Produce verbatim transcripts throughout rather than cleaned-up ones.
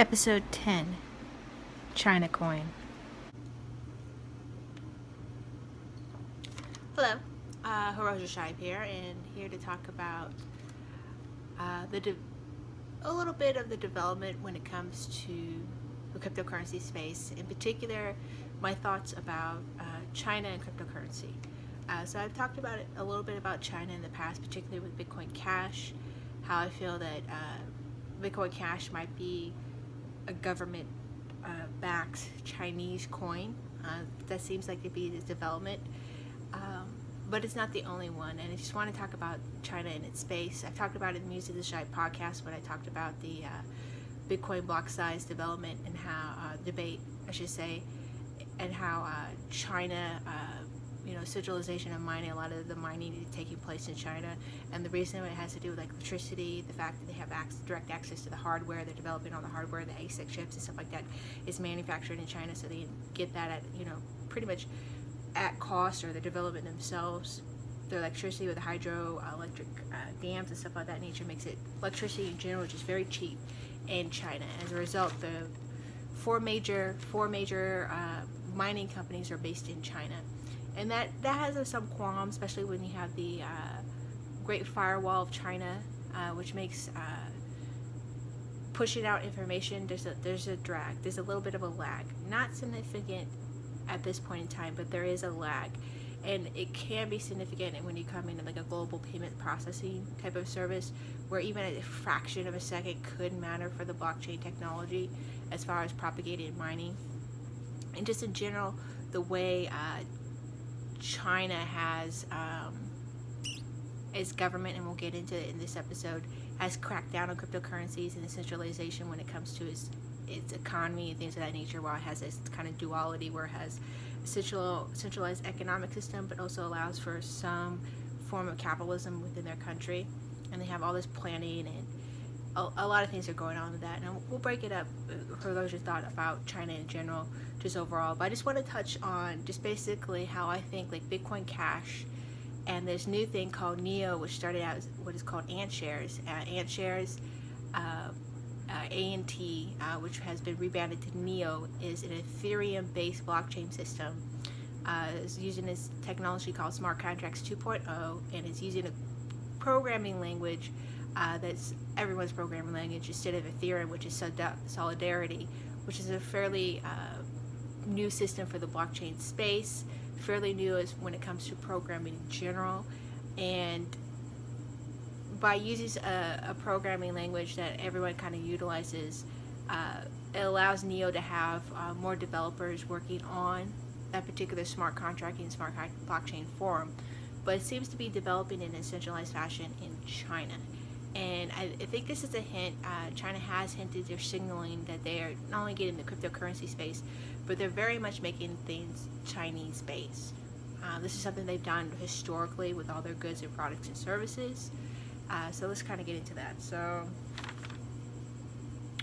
Episode ten, China Coin. Hello, uh, HiroJa Shibe here, and here to talk about uh, the de a little bit of the development when it comes to the cryptocurrency space, in particular my thoughts about uh, China and cryptocurrency. Uh, so I've talked about it, a little bit about China in the past, particularly with Bitcoin Cash, how I feel that uh, Bitcoin Cash might be a government-backed uh, Chinese coin. Uh, that seems like it'd be the development, um, but it's not the only one. And I just want to talk about China in its space. I've talked about it in the Music of the Shy podcast when I talked about the uh, Bitcoin block size development and how uh, debate, I should say, and how uh, China, uh, you know, centralization of mining. A lot of the mining is taking place in China, and the reason it has to do with like electricity, the fact that they have access, direct access to the hardware, they're developing on the hardware, the ASIC chips and stuff like that is manufactured in China, so they get that at, you know, pretty much at cost, or the development themselves. Their electricity with the hydroelectric uh, dams and stuff like that nature makes it electricity in general just very cheap in China. As a result, the four major four major uh, mining companies are based in China. And that, that has some qualms, especially when you have the uh, Great Firewall of China, uh, which makes uh, pushing out information, there's a, there's a drag. There's a little bit of a lag. Not significant at this point in time, but there is a lag. And it can be significant when you come into like a global payment processing type of service, where even a fraction of a second could matter for the blockchain technology as far as propagating mining. And just in general, the way uh, China has um, its government, and we'll get into it in this episode, has cracked down on cryptocurrencies and the centralization when it comes to its, its economy and things of that nature, while it has this kind of duality where it has a central, centralized economic system but also allows for some form of capitalism within their country. And they have all this planning, and a, a lot of things are going on with that, and we'll break it up for those who thought about China in general, just overall. But I just want to touch on just basically how I think like Bitcoin Cash and this new thing called Neo, which started out as what is called AntShares, uh, AntShares, uh, uh, A N T, uh, which has been rebranded to Neo, is an Ethereum-based blockchain system. Uh, it's using this technology called Smart Contracts two point oh, and it's using a programming language uh, that's everyone's programming language instead of Ethereum, which is Solidarity, which is a fairly uh, new system for the blockchain space, fairly new as when it comes to programming in general. And by using a, a programming language that everyone kind of utilizes, uh, it allows Neo to have uh, more developers working on that particular smart contracting, smart blockchain forum. But it seems to be developing in a centralized fashion in China. And I, I think this is a hint. Uh, China has hinted, they're signaling that they are not only getting the cryptocurrency space, but they're very much making things Chinese-based. Uh, this is something they've done historically with all their goods and products and services. Uh, so let's kind of get into that. So,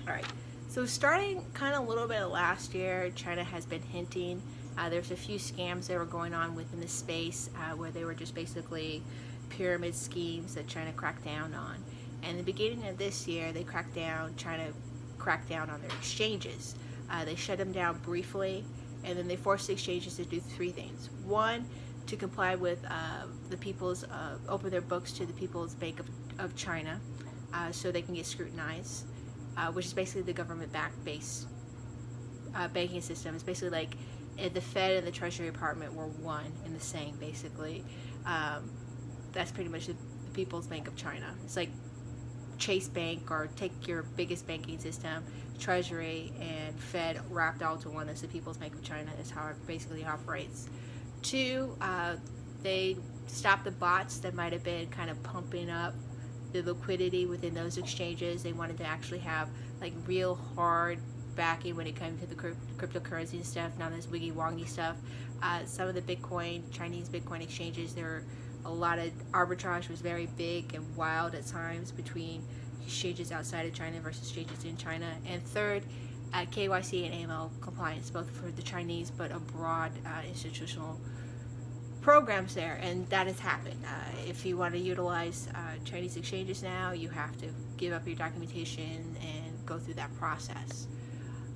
all right. So starting kind of a little bit of last year, China has been hinting. Uh, there's a few scams that were going on within the space uh, where they were just basically pyramid schemes that China cracked down on. And the beginning of this year, they cracked down, China cracked down on their exchanges. Uh, they shut them down briefly, and then they forced the exchanges to do three things. One, to comply with uh, the people's, uh, open their books to the People's Bank of, of China uh, so they can get scrutinized, uh, which is basically the government-backed base uh, banking system. It's basically like the Fed and the Treasury Department were one and the same, basically. Um, that's pretty much the, the People's Bank of China. It's like Chase Bank, or take your biggest banking system, Treasury and Fed wrapped all to one. That's the People's Bank of China, is how it basically operates. Two, uh, they stopped the bots that might have been kind of pumping up the liquidity within those exchanges. They wanted to actually have like real hard backing when it came to the crypt cryptocurrency and stuff, not this wiggy-wongy stuff. Uh, some of the Bitcoin, Chinese Bitcoin exchanges, they're a lot of arbitrage was very big and wild at times between exchanges outside of China versus exchanges in China. And third, uh, K Y C and A M L compliance, both for the Chinese but abroad uh, institutional programs there. And that has happened. Uh, if you want to utilize uh, Chinese exchanges now, you have to give up your documentation and go through that process.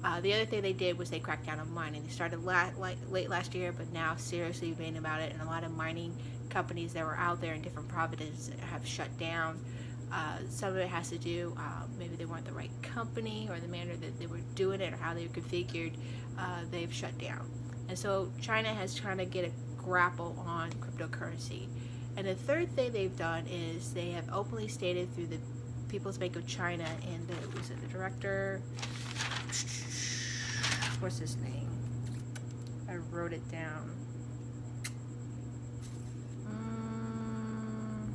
Uh, the other thing they did was they cracked down on mining. They started la la late last year, but now seriously being about it, and a lot of mining companies that were out there in different provinces have shut down. Uh, some of it has to do, uh, maybe they weren't the right company, or the manner that they were doing it, or how they were configured, uh, they've shut down. And so China has trying to get a grapple on cryptocurrency. And the third thing they've done is they have openly stated through the People's Bank of China and the, was it the director, what's his name? I wrote it down. Um,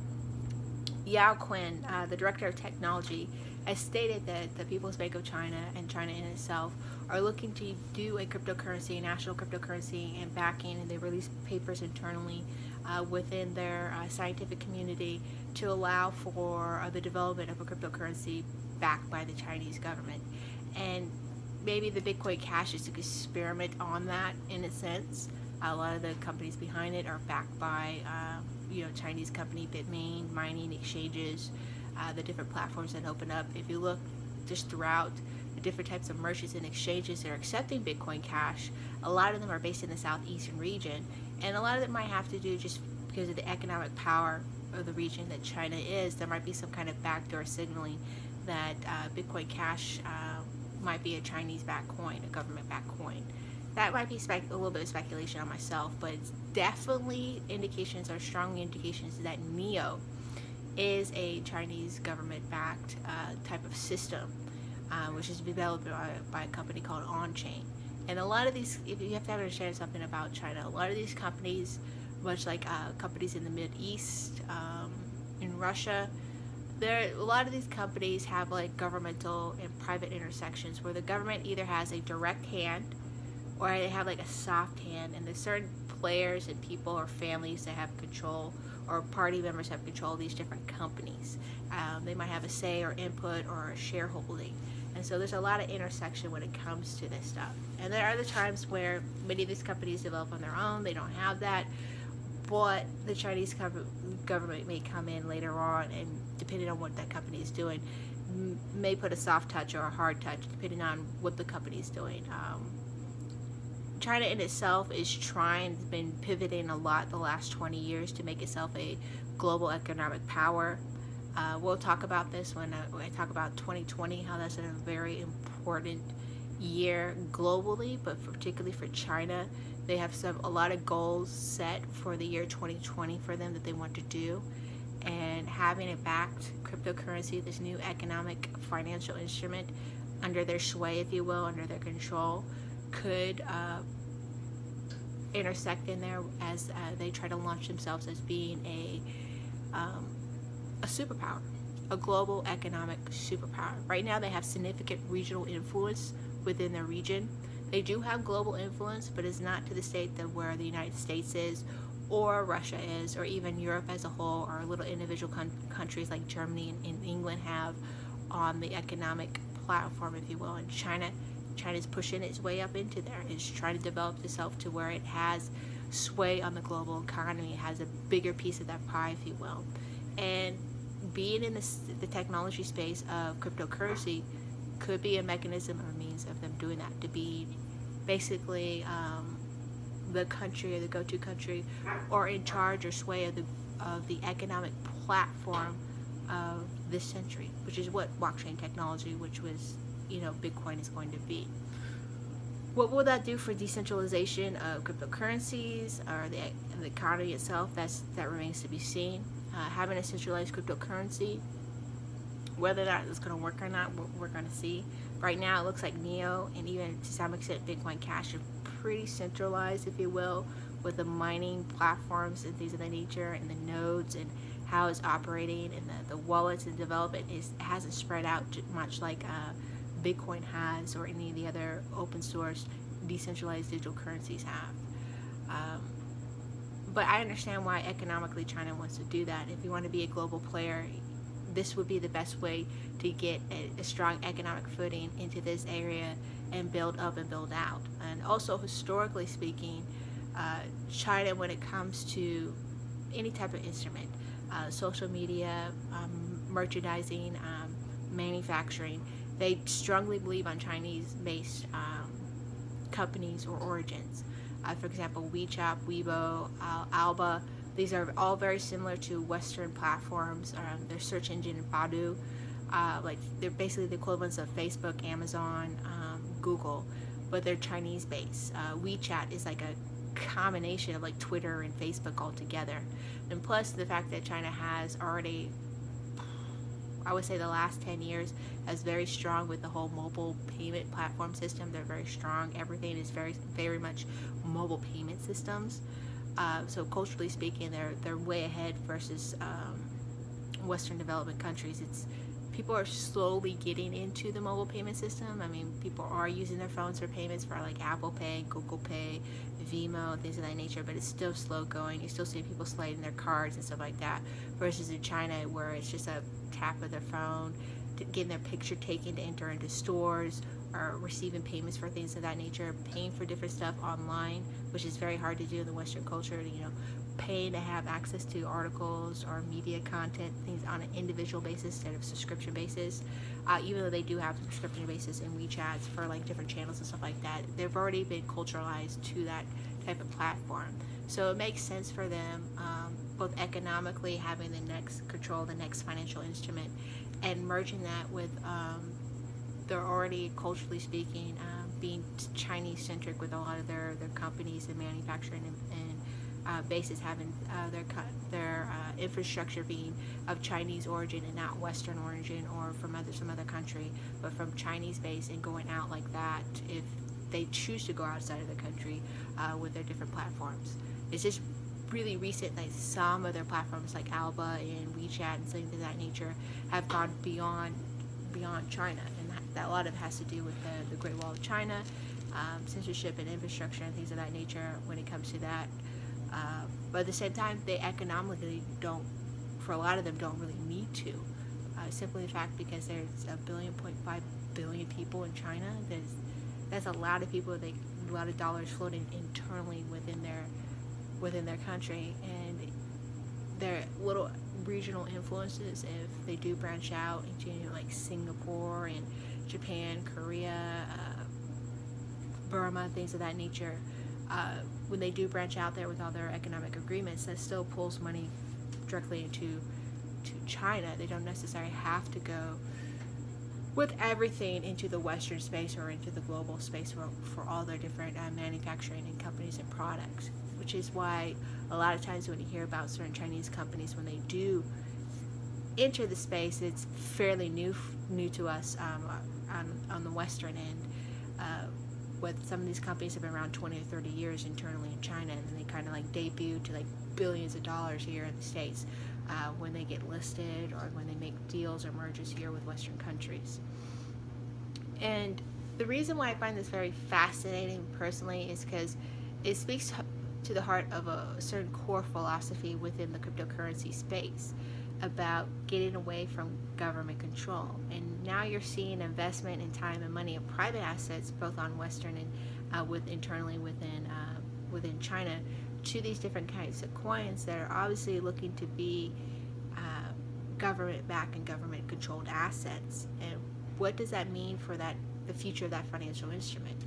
Yao Quinn, uh, the director of technology, has stated that the People's Bank of China and China in itself are looking to do a cryptocurrency, a national cryptocurrency, and backing, and they release papers internally uh, within their uh, scientific community to allow for uh, the development of a cryptocurrency backed by the Chinese government. And maybe the Bitcoin Cash is an experiment on that, in a sense. A lot of the companies behind it are backed by, uh, you know, Chinese company Bitmain, mining exchanges, uh, the different platforms that open up. If you look just throughout the different types of merchants and exchanges that are accepting Bitcoin Cash, a lot of them are based in the southeastern region, and a lot of it might have to do just because of the economic power of the region that China is. There might be some kind of backdoor signaling that uh, Bitcoin Cash uh, might be a Chinese-backed coin, a government-backed coin. That might be spec a little bit of speculation on myself, but it's definitely indications, or strong indications, that Neo is a Chinese government-backed uh, type of system, uh, which is developed by, by a company called OnChain. And a lot of these, if you have to understand something about China, a lot of these companies, much like uh, companies in the Middle East, um, in Russia, there, a lot of these companies have like governmental and private intersections where the government either has a direct hand or they have like a soft hand, and there's certain players and people or families that have control, or party members have control of these different companies. Um, they might have a say or input or a shareholding, and so there's a lot of intersection when it comes to this stuff. And there are other times where many of these companies develop on their own, they don't have that, but the Chinese government may come in later on, and depending on what that company is doing, may put a soft touch or a hard touch depending on what the company is doing. Um, China in itself is trying, has been pivoting a lot the last twenty years to make itself a global economic power. Uh, we'll talk about this when I, when I talk about twenty twenty, how that's a very important year globally, but particularly for China. They have some a lot of goals set for the year twenty twenty for them that they want to do, and having a backed cryptocurrency, this new economic financial instrument under their sway, if you will, under their control, could uh, intersect in there as uh, they try to launch themselves as being a um, a superpower, a global economic superpower. Right now they have significant regional influence within their region. They do have global influence, but it's not to the state that where the United States is, or Russia is, or even Europe as a whole, or little individual con countries like Germany and, and England have on the economic platform, if you will. And China, China's pushing its way up into there. It's trying to develop itself to where it has sway on the global economy. It has a bigger piece of that pie, if you will. And being in this, the technology space of cryptocurrency could be a mechanism or means of them doing that, to be basically um, the country, or the go-to country, or in charge or sway of the, of the economic platform of this century, which is what blockchain technology, which was, you know, Bitcoin is going to be. What will that do for decentralization of cryptocurrencies or the, the economy itself? That's, that remains to be seen. Uh, having a centralized cryptocurrency, whether that is going to work or not, we're, we're going to see. Right now it looks like Neo, and even to some extent Bitcoin Cash, are pretty centralized, if you will, with the mining platforms and things of that nature, and the nodes and how it's operating, and the, the wallets and development is hasn't spread out much like uh, Bitcoin has, or any of the other open source decentralized digital currencies have. Um, but I understand why economically China wants to do that. If you want to be a global player, this would be the best way to get a, a strong economic footing into this area and build up and build out. And also, historically speaking, uh, China, when it comes to any type of instrument, uh, social media, um, merchandising, um, manufacturing, They strongly believe on Chinese-based um, companies or origins. Uh, for example, WeChat, Weibo, uh, Alba, these are all very similar to Western platforms. Um, their search engine, Baidu, uh, like they're basically the equivalents of Facebook, Amazon, um, Google, but they're Chinese-based. Uh, WeChat is like a combination of like Twitter and Facebook all together, and plus the fact that China has already, I would say the last ten years, is very strong with the whole mobile payment platform system. They're very strong. Everything is very, very much mobile payment systems. Uh, so culturally speaking, they're they're way ahead versus um, Western developing countries. It's people are slowly getting into the mobile payment system. I mean, people are using their phones for payments for like Apple Pay, Google Pay, Venmo, things of that nature, but it's still slow going. You still see people sliding their cards and stuff like that, versus in China where it's just a tap of their phone, getting their picture taken to enter into stores, or receiving payments for things of that nature, paying for different stuff online, which is very hard to do in the Western culture, you know, paying to have access to articles or media content, things on an individual basis instead of subscription basis. Uh, even though they do have subscription basis in WeChat for like different channels and stuff like that, they've already been culturalized to that type of platform. So it makes sense for them, um, both economically, having the next control, the next financial instrument, and merging that with um, they're already, culturally speaking, uh, being Chinese-centric with a lot of their, their companies and manufacturing and, and uh, bases having uh, their, their uh, infrastructure being of Chinese origin and not Western origin or from other, some other country, but from Chinese base, and going out like that if they choose to go outside of the country uh, with their different platforms. It's just really recent that like some of their platforms like Alba and WeChat and things of that nature have gone beyond beyond China. That a lot of it has to do with the, the Great Wall of China, um, censorship and infrastructure and things of that nature when it comes to that. Uh, but at the same time, they economically don't, for a lot of them, don't really need to. Uh, simply the fact because there's a billion point five billion people in China, there's, that's a lot of people, they, a lot of dollars floating internally within their, within their country, and their little regional influences, if they do branch out into, you know, like Singapore and Japan, Korea, uh, Burma, things of that nature, uh, when they do branch out there with all their economic agreements, that still pulls money directly into to China. They don't necessarily have to go with everything into the Western space or into the global space for, for all their different uh, manufacturing and companies and products, which is why a lot of times when you hear about certain Chinese companies, when they do enter the space, it's fairly new new to us um, on, on the Western end. Uh, with some of these companies have been around twenty or thirty years internally in China, and then they kind of like debut to like billions of dollars here in the States uh, when they get listed or when they make deals or mergers here with Western countries. And the reason why I find this very fascinating personally is because it speaks to the heart of a certain core philosophy within the cryptocurrency space about getting away from government control. And now you're seeing investment in time and money of private assets, both on Western and uh, with internally within uh, within China, to these different kinds of coins that are obviously looking to be uh, government-backed and government-controlled assets. And what does that mean for that the future of that financial instrument?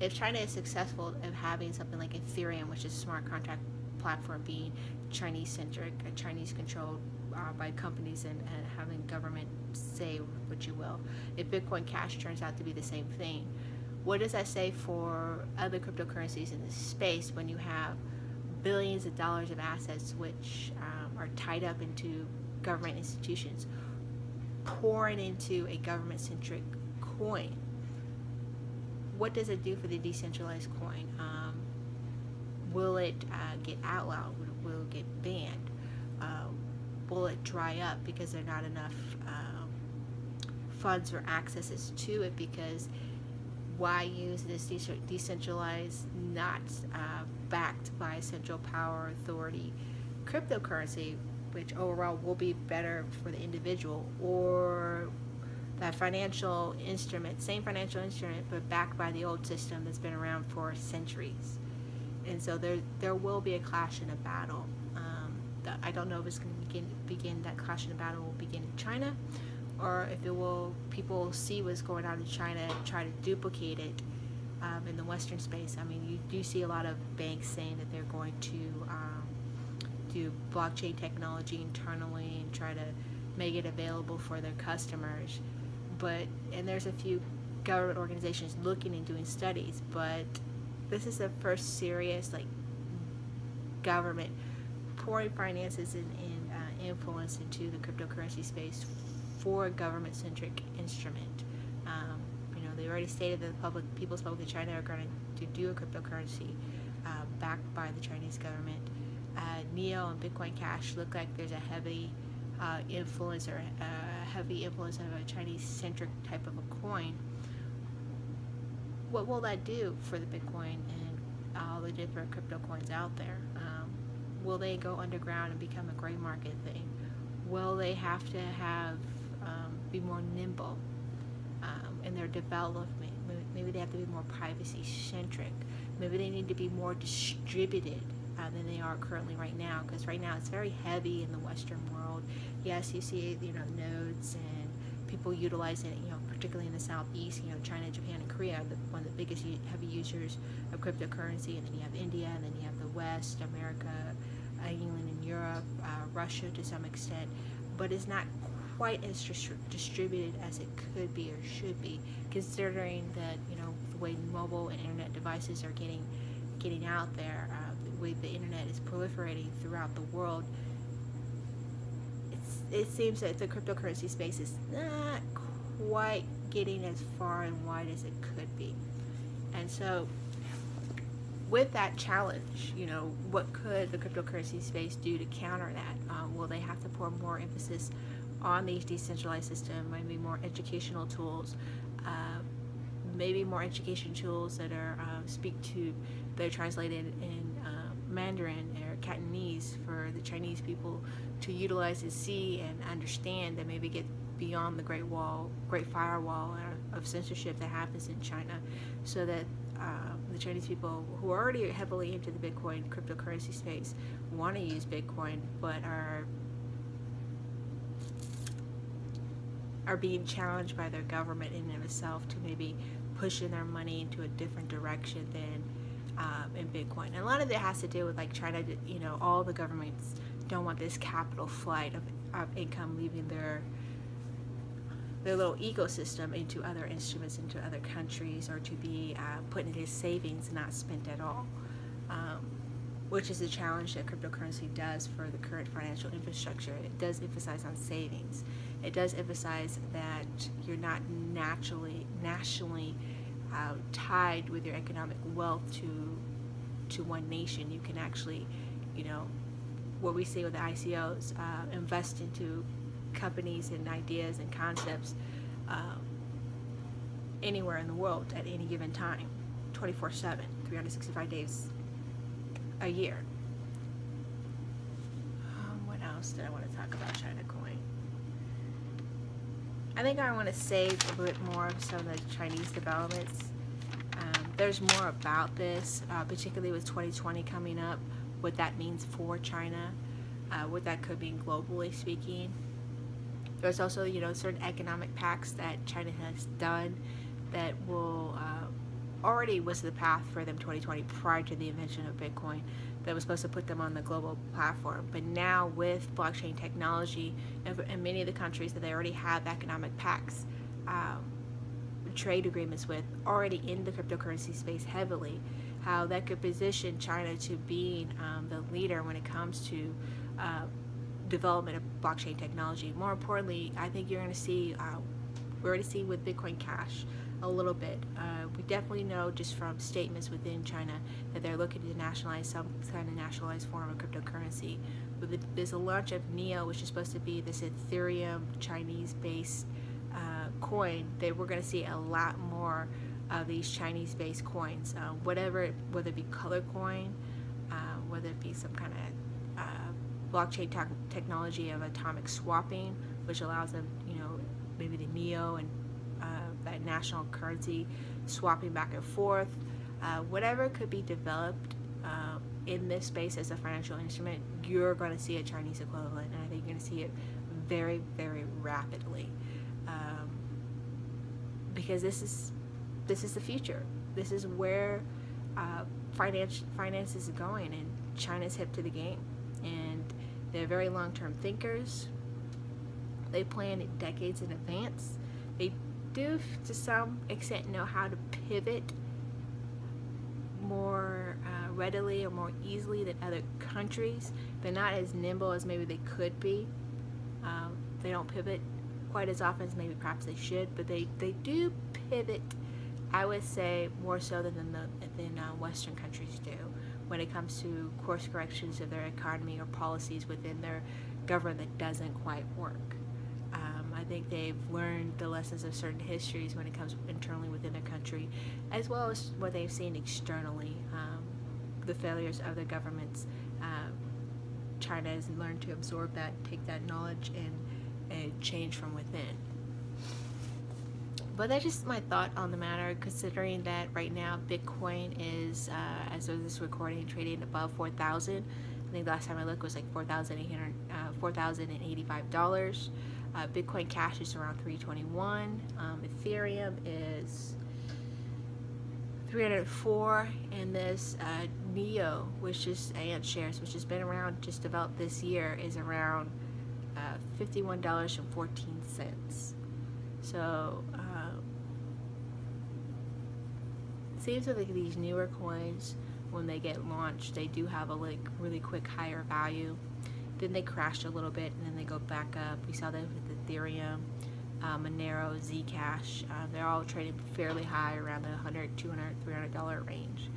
If China is successful in having something like Ethereum, which is a smart contract platform, being Chinese-centric, Chinese-controlled uh, by companies and, and having government say what you will. If Bitcoin Cash turns out to be the same thing, what does that say for other cryptocurrencies in this space when you have billions of dollars of assets which um, are tied up into government institutions, pouring into a government-centric coin? What does it do for the decentralized coin? Um, will it uh, get outlawed? Will it get banned? Uh, will it dry up because there are not enough um, funds or accesses to it? Because why use this decentralized, not uh, backed by central power authority cryptocurrency, which overall will be better for the individual, or that financial instrument, same financial instrument, but backed by the old system that's been around for centuries? And so there there will be a clash and a battle. Um, the, I don't know if it's going to begin, begin, that clash and a battle will begin in China or if it will, people see what's going on in China and try to duplicate it um, in the Western space. I mean, you do see a lot of banks saying that they're going to um, do blockchain technology internally and try to make it available for their customers. But, and there's a few government organizations looking and doing studies, but this is the first serious like government pouring finances and, and uh, influence into the cryptocurrency space for a government-centric instrument. Um, you know, they already stated that the public, People's Bank of China are going to do a cryptocurrency uh, backed by the Chinese government. Uh, Neo and Bitcoin Cash look like there's a heavy uh, influence or a heavy influence of a Chinese-centric type of a coin. What will that do for the Bitcoin and all the different crypto coins out there? Um, will they go underground and become a gray market thing? Will they have to have um, be more nimble um, in their development? Maybe they have to be more privacy-centric. Maybe they need to be more distributed uh, than they are currently right now, because right now it's very heavy in the Western world. Yes, you see, you know, nodes and people utilize it, you know, particularly in the Southeast, you know, China, Japan, and Korea are the, one of the biggest heavy users of cryptocurrency, and then you have India, and then you have the West, America, uh, England and Europe, uh, Russia to some extent, but it's not quite as distri distributed as it could be or should be, considering that, you know, the way mobile and internet devices are getting, getting out there, uh, the way the internet is proliferating throughout the world. It seems that the cryptocurrency space is not quite getting as far and wide as it could be. And so with that challenge, you know, what could the cryptocurrency space do to counter that? Um, will they have to pour more emphasis on these decentralized systems, maybe more educational tools, uh, maybe more education tools that are um, speak to, they're translated in uh, Mandarin or Cantonese for the Chinese people to utilize and see and understand, that maybe get beyond the Great Wall, Great Firewall of censorship that happens in China, so that uh, the Chinese people who are already heavily into the Bitcoin cryptocurrency space want to use Bitcoin, but are are being challenged by their government in and of itself to maybe pushing their money into a different direction than Um, in Bitcoin. And a lot of it has to do with like China, you know, all the governments don't want this capital flight of, of income leaving their their little ecosystem into other instruments, into other countries, or to be uh, put into savings, not spent at all, um, which is a challenge that cryptocurrency does for the current financial infrastructure. It does emphasize on savings. It does emphasize that you're not naturally, nationally Uh, tied with your economic wealth to to one nation. You can actually, you know, what we say with the I C Os, uh, invest into companies and ideas and concepts um, anywhere in the world at any given time, twenty-four seven, three hundred sixty-five days a year. Um, what else did I want to talk about China Coin? I think I want to save a bit more of some of the Chinese developments. Um, there's more about this, uh, particularly with twenty twenty coming up, what that means for China, uh, what that could mean globally speaking. There's also, you know, certain economic pacts that China has done that will uh, already was the path for them twenty twenty prior to the invention of Bitcoin, that was supposed to put them on the global platform. But now with blockchain technology and, and many of the countries that they already have economic pacts, um, trade agreements with, already in the cryptocurrency space heavily, how that could position China to being um, the leader when it comes to uh, development of blockchain technology. More importantly, I think you're gonna see, uh, we're already seeing with Bitcoin Cash, a little bit. Uh, we definitely know just from statements within China that they're looking to nationalize some kind of nationalized form of cryptocurrency. With the, there's a launch of Neo, which is supposed to be this Ethereum Chinese-based uh, coin, that we're going to see a lot more of these Chinese-based coins. Uh, whatever, whether it be color coin, uh, whether it be some kind of uh, blockchain te technology of atomic swapping, which allows them, you know, maybe the Neo and that national currency swapping back and forth, uh, whatever could be developed uh, in this space as a financial instrument, you're going to see a Chinese equivalent, and I think you're going to see it very, very rapidly. um, because this is this is the future. This is where uh, finance finance is going, and China's hip to the game, and they're very long-term thinkers. They plan decades in advance. They do, to some extent, know how to pivot more uh, readily or more easily than other countries. They're not as nimble as maybe they could be. Um, they don't pivot quite as often as maybe perhaps they should, but they, they do pivot, I would say, more so than, the, than uh, Western countries do when it comes to course corrections of their economy or policies within their government that doesn't quite work. Um, I think they've learned the lessons of certain histories when it comes internally within their country, as well as what they've seen externally, um, the failures of their governments. Uh, China has learned to absorb that, take that knowledge, and, and change from within. But that's just my thought on the matter, considering that right now Bitcoin is, uh, as of this recording, trading above four thousand. I think the last time I looked was like four thousand eight hundred dollars, uh, four thousand eighty-five dollars. Uh, Bitcoin Cash is around three twenty-one. Um, Ethereum is three hundred four, and this uh, Neo, which is AntShares, which has been around, just developed this year, is around uh, fifty-one dollars and fourteen cents. So um, it seems like these newer coins, when they get launched, they do have a like really quick higher value. Then they crash a little bit, and then they go back up. We saw that with Ethereum, uh, Monero, Zcash. Uh, they're all trading fairly high, around the one hundred, two hundred, three hundred dollar range.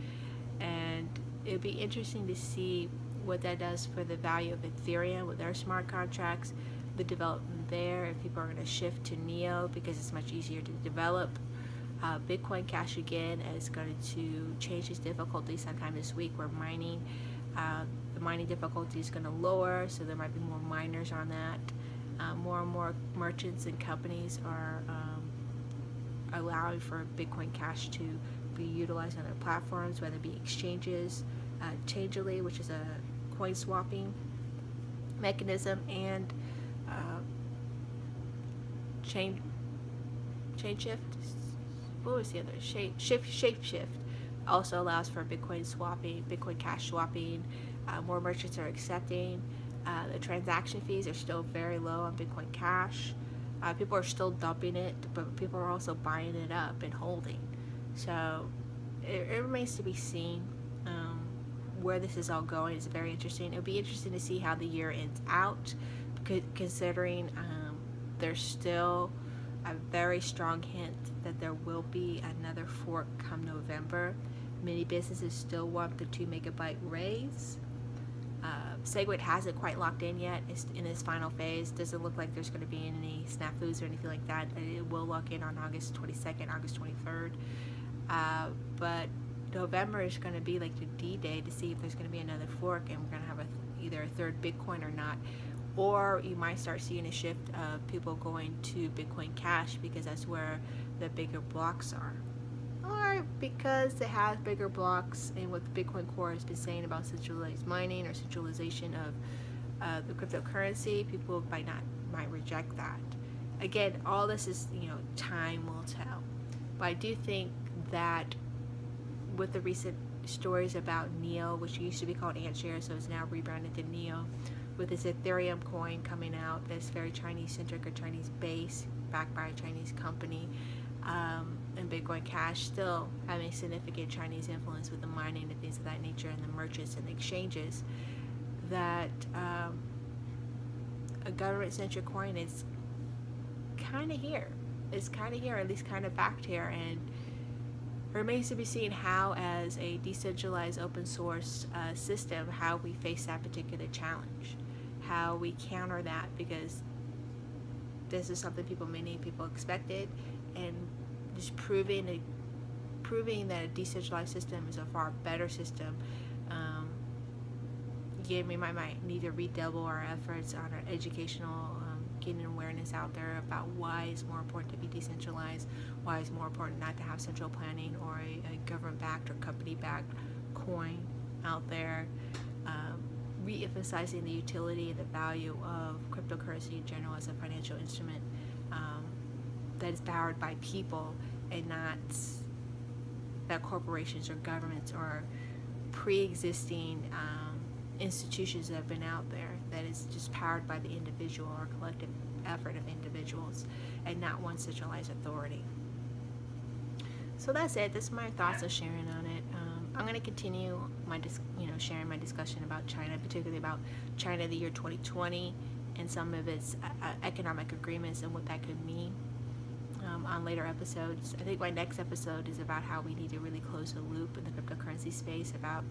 And it'd be interesting to see what that does for the value of Ethereum with their smart contracts, the development there, if people are going to shift to Neo because it's much easier to develop. Uh, Bitcoin Cash again is going to change its difficulty sometime this week, where mining, uh, the mining difficulty is going to lower, so there might be more miners on that. Uh, more and more merchants and companies are um, allowing for Bitcoin Cash to be utilized on their platforms, whether it be exchanges, uh, Changelly, which is a coin swapping mechanism, and uh, chain Shapeshift. What was the other? Shape, shift, Shapeshift also allows for Bitcoin swapping, Bitcoin Cash swapping. Uh, more merchants are accepting. Uh, the transaction fees are still very low on Bitcoin Cash. Uh, people are still dumping it, but people are also buying it up and holding. So it, it remains to be seen um, where this is all going. It's very interesting. It'll be interesting to see how the year ends out, considering um, there's still a very strong hint that there will be another fork come November. Many businesses still want the two megabyte raise. Uh, Segwit hasn't quite locked in yet. It's in its final phase. Doesn't look like there's going to be any snafus or anything like that. It will lock in on August twenty-second, August twenty-third. Uh, but November is going to be like the D-Day to see if there's going to be another fork, and we're going to have a, either a third Bitcoin or not. Or you might start seeing a shift of people going to Bitcoin Cash because that's where the bigger blocks are. Or because they have bigger blocks, and what the Bitcoin Core has been saying about centralized mining or centralization of uh, the cryptocurrency, people might not might reject that. Again, all this is, you know, time will tell. But I do think that with the recent stories about Neo, which used to be called AntShares, so it's now rebranded to Neo, with this Ethereum coin coming out that's very Chinese-centric or Chinese-based, backed by a Chinese company, um, and Bitcoin Cash still having significant Chinese influence with the mining and things of that nature, and the merchants and the exchanges, that um, a government-centric coin is kind of here. It's kind of here, at least kind of backed here, and remains to be seen how, as a decentralized open source uh, system, how we face that particular challenge, how we counter that, because this is something people, many people expected, and just proving a, proving that a decentralized system is a far better system. Um, again, we might, might need to redouble our efforts on our educational, getting awareness out there about why it's more important to be decentralized, why it's more important not to have central planning or a, a government-backed or company-backed coin out there, um, re-emphasizing the utility and the value of cryptocurrency in general as a financial instrument, um, that is powered by people and not that corporations or governments or pre-existing um, institutions that have been out there, that is just powered by the individual or collective effort of individuals and not one centralized authority. So that's it. That's my thoughts of sharing on it. Um, I'm going to continue my, dis you know, sharing my discussion about China, particularly about China the year twenty twenty and some of its uh, economic agreements and what that could mean um, on later episodes. I think my next episode is about how we need to really close the loop in the cryptocurrency space about,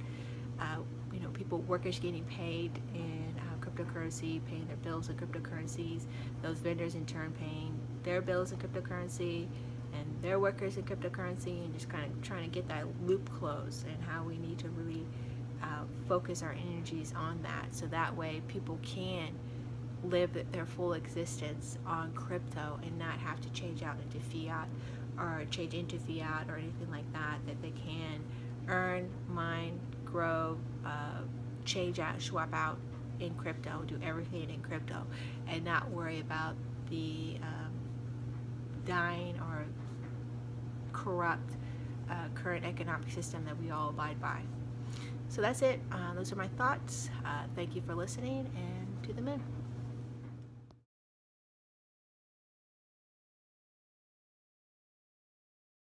uh, you know, people, workers getting paid in uh, cryptocurrency, paying their bills in cryptocurrencies, those vendors in turn paying their bills in cryptocurrency, and their workers in cryptocurrency, and just kind of trying to get that loop closed, and how we need to really uh, focus our energies on that, so that way people can live their full existence on crypto and not have to change out into fiat or change into fiat or anything like that, that they can earn, mine, grow, uh, change out, swap out in crypto, do everything in crypto, and not worry about the um, dying or corrupt uh, current economic system that we all abide by. So that's it. Uh, those are my thoughts. Uh, thank you for listening, and to the moon.